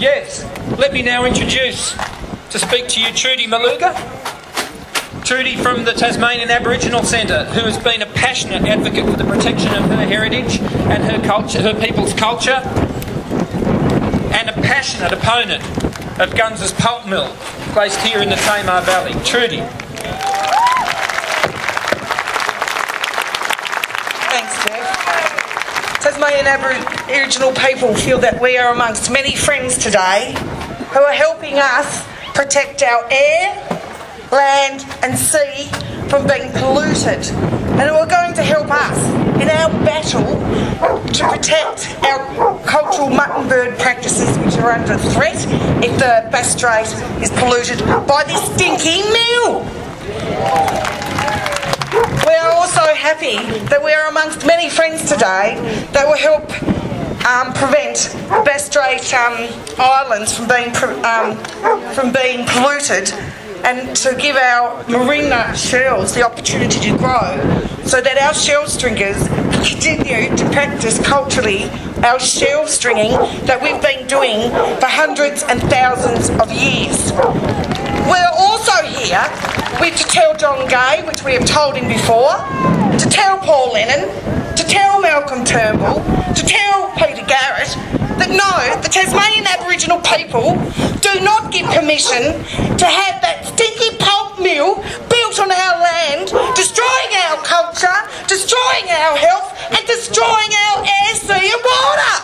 Yes, let me now introduce to speak to you Trudy Maluga. Trudy from the Tasmanian Aboriginal Centre, who has been a passionate advocate for the protection of her heritage and her culture, her people's culture, and a passionate opponent of Gunns' pulp mill, placed here in the Tamar Valley. Trudy. Thanks, Jeff. Tasmanian Aboriginal people feel that we are amongst many friends today who are helping us protect our air, land and sea from being polluted, and who are going to help us in our battle to protect our cultural mutton bird practices, which are under threat if the Bass Strait is polluted by this stinking mill. We are also happy that we are amongst many friends today that will help prevent Bass Strait islands from being polluted, and to give our marina shells the opportunity to grow so that our shell stringers continue to practice culturally our shell stringing that we've been doing for hundreds and thousands of years. We're also here to tell John Gay, which we have told him before, to tell Paul Lennon, to tell Malcolm Turnbull, to tell Peter Garrett, that no, the Tasmanian Aboriginal people do not give permission to have that stinky pulp mill built on our land, destroying our culture, destroying our health and destroying our air, sea and water.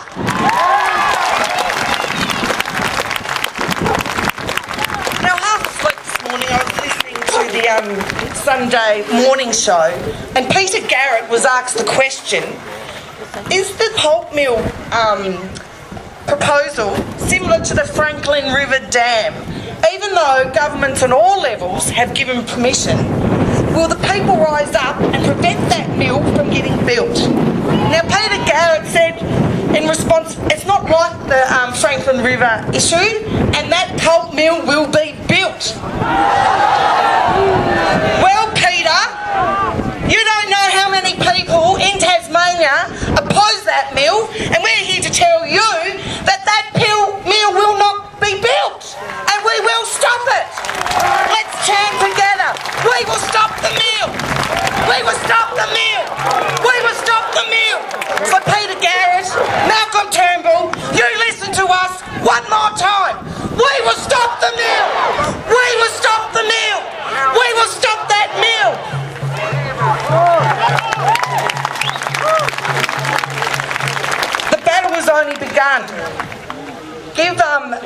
Now, half asleep this morning, I was listening to the Sunday morning show, and Peter Garrett was asked the question, is the pulp mill proposal similar to the Franklin River Dam, even though governments on all levels have given permission? Will the people rise up and prevent that mill from getting built? Now, Peter Garrett said in response, it's not like the Franklin River issue, and that pulp mill will be built. Well, Peter, you don't know how many people in Tasmania oppose that mill, and we're here to tell you that mill will not be built, and we will stop it. Let's chant together. We will stop the mill. We will stop the mill. We will stop the mill. For Peter Garrett, Malcolm Turnbull, you listen to us one more time. We will stop the mill. We will stop the mill. We will stop that mill. The battle has only begun. Give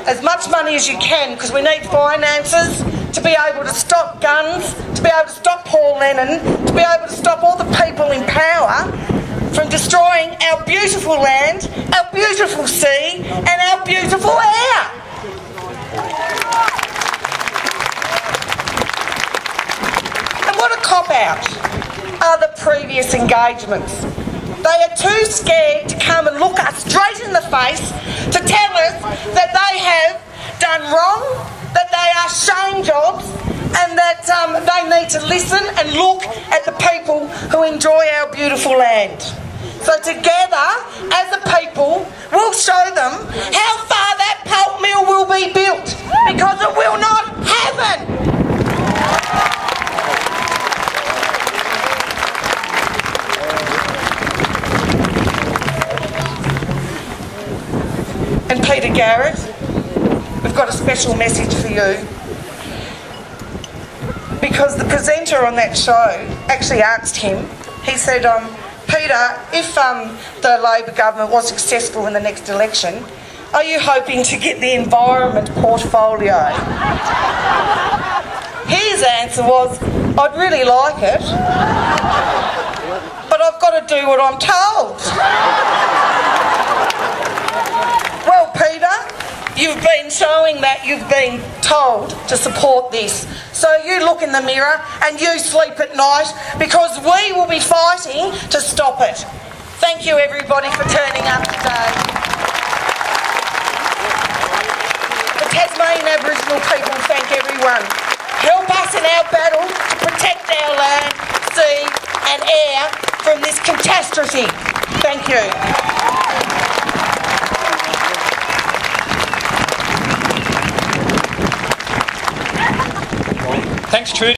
as much money as you can, because we need finances to be able to stop Gunns, to be able to stop Paul Lennon, to be able to stop all the people in power from destroying our beautiful land, our beautiful sea and our beautiful air. And what a cop-out are the previous engagements. They are too scared to come and look us straight in the face to tell us that they have done wrong, that they are shame jobs, and that they need to listen and look at the people who enjoy our beautiful land. So together, as a people, we'll show them how far that pulp mill will be built, because it will not happen. And Peter Garrett, we've got a special message for you, because the presenter on that show actually asked him, he said, Peter, if the Labor government was successful in the next election, are you hoping to get the environment portfolio? His answer was, I'd really like it, but I've got to do what I'm told. Well, Peter, you've been showing that you've been told to support this. So you look in the mirror and you sleep at night, because we will be fighting to stop it. Thank you, everybody, for turning up today. The Tasmanian Aboriginal people thank everyone. Help us in our battle to protect our land, sea and air from this catastrophe. Thank you. Thanks, Trudy.